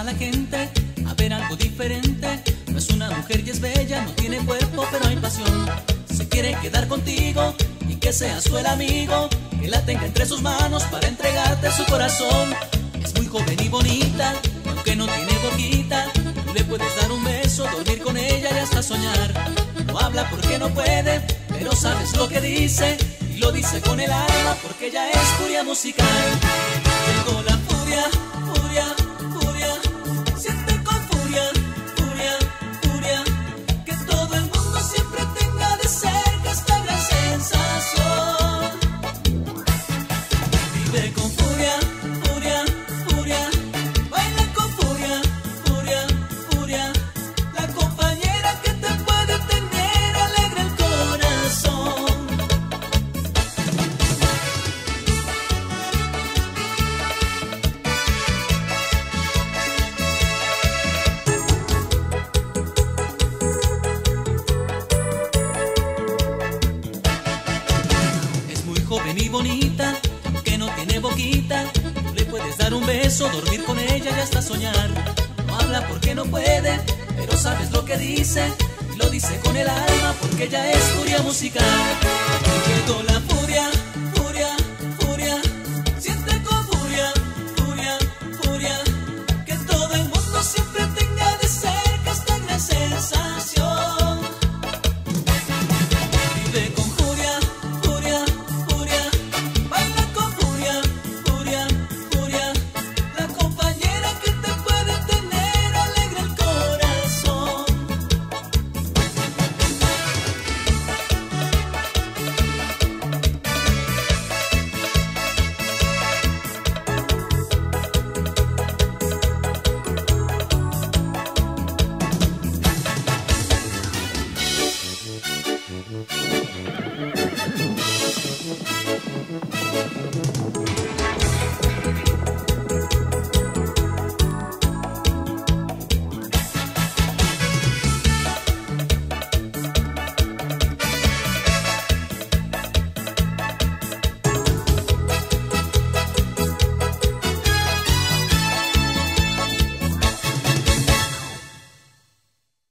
a la gente a ver algo diferente. No es una mujer y es bella, no tiene cuerpo pero hay pasión. Se quiere quedar contigo y que seas tú el amigo, que la tenga entre sus manos para entregarte su corazón. Es muy joven y bonita, aunque no tiene boquita. Tú le puedes dar un beso, dormir con ella y hasta soñar. No habla porque no puede, pero sabes lo que dice, y lo dice con el alma porque ella es furia musical. Llegó la furia, furia, furia, siente con furia, furia, furia, que todo el mundo siempre tenga de cerca esta gran sensación. Vive con furia, furia, furia, baila con furia, furia, furia, la compañera que te puede tener alegre el corazón. Joven y bonita, aunque no tiene boquita. Tú le puedes dar un beso, dormir con ella y hasta soñar. No habla porque no puede, pero sabes lo que dice, y lo dice con el alma porque ella es furia musical. Llegó la furia.